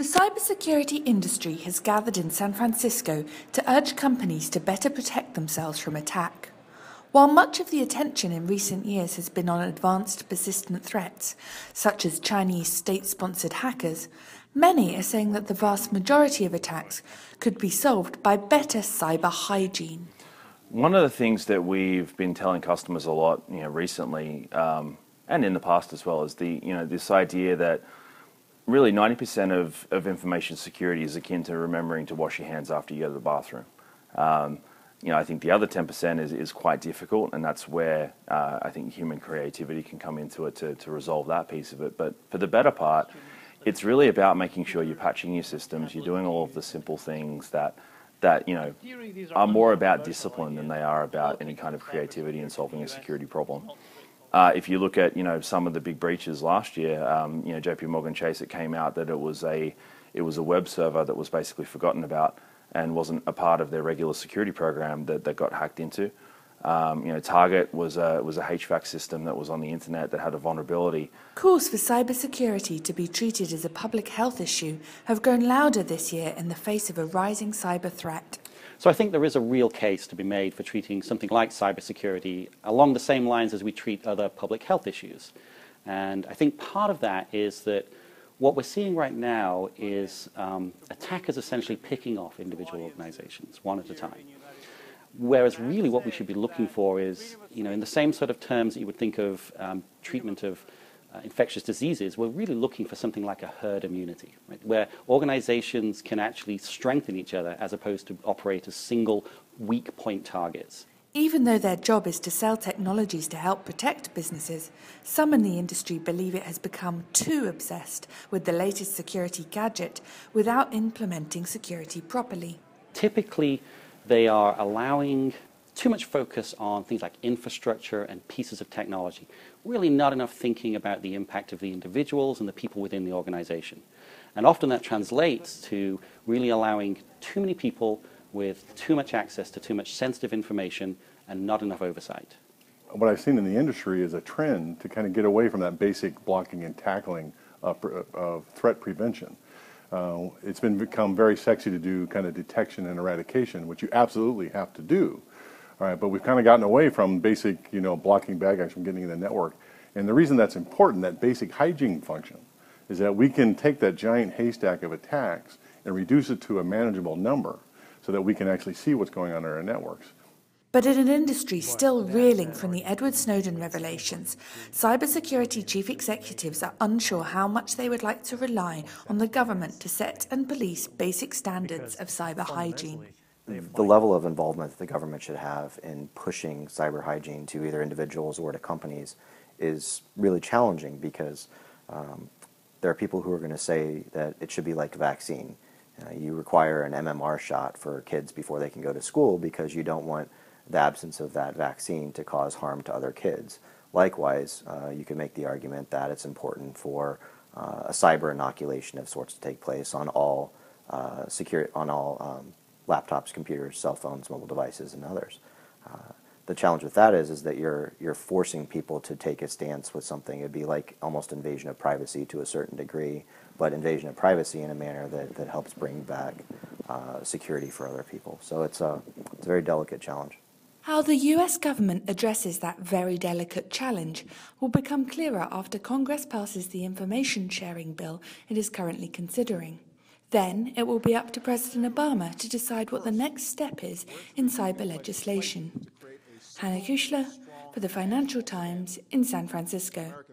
The cybersecurity industry has gathered in San Francisco to urge companies to better protect themselves from attack. While much of the attention in recent years has been on advanced persistent threats, such as Chinese state-sponsored hackers, many are saying that the vast majority of attacks could be solved by better cyber hygiene. One of the things that we've been telling customers a lot, recently and in the past as well, is this idea that really 90% of information security is akin to remembering to wash your hands after you go to the bathroom. I think the other 10% is quite difficult, and that's where I think human creativity can come into it to resolve that piece of it. But for the better part, it's really about making sure you're patching your systems, you're doing all of the simple things that are more about discipline than they are about any kind of creativity in solving a security problem. If you look at some of the big breaches last year, JPMorgan Chase, it came out that it was a web server that was basically forgotten about and wasn't a part of their regular security program that got hacked into. Target was a HVAC system that was on the internet that had a vulnerability. Calls for cybersecurity to be treated as a public health issue have grown louder this year in the face of a rising cyber threat. So I think there is a real case to be made for treating something like cybersecurity along the same lines as we treat other public health issues. And I think part of that is that what we're seeing right now is attackers essentially picking off individual organizations one at a time. Whereas really what we should be looking for is, in the same sort of terms that you would think of treatment of infectious diseases, we're really looking for something like a herd immunity, right? Where organizations can actually strengthen each other as opposed to operate as single weak point targets. Even though their job is to sell technologies to help protect businesses, some in the industry believe it has become too obsessed with the latest security gadget without implementing security properly. Typically, they are allowing too much focus on things like infrastructure and pieces of technology. Really not enough thinking about the impact of the individuals and the people within the organization. And often that translates to really allowing too many people with too much access to too much sensitive information and not enough oversight. What I've seen in the industry is a trend to kind of get away from that basic blocking and tackling of threat prevention. It's become very sexy to do kind of detection and eradication, which you absolutely have to do. All right, but we've kind of gotten away from basic, blocking bad guys from getting in the network. And the reason that's important, that basic hygiene function, is that we can take that giant haystack of attacks and reduce it to a manageable number so that we can actually see what's going on in our networks. But in an industry still reeling from the Edward Snowden revelations, cybersecurity chief executives are unsure how much they would like to rely on the government to set and police basic standards of cyber hygiene. The level of involvement that the government should have in pushing cyber hygiene to either individuals or to companies is really challenging because there are people who are going to say that it should be like a vaccine. You require an MMR shot for kids before they can go to school because you don't want the absence of that vaccine to cause harm to other kids. Likewise, you can make the argument that it's important for a cyber inoculation of sorts to take place on all laptops, computers, cell phones, mobile devices, and others. The challenge with that is that you're forcing people to take a stance with something. It'd be like almost invasion of privacy to a certain degree, but invasion of privacy in a manner that helps bring back security for other people. So it's a very delicate challenge. How the US government addresses that very delicate challenge will become clearer after Congress passes the information sharing bill it is currently considering. Then it will be up to President Obama to decide what the next step is in cyber legislation. Hannah Kuchler for the Financial Times in San Francisco.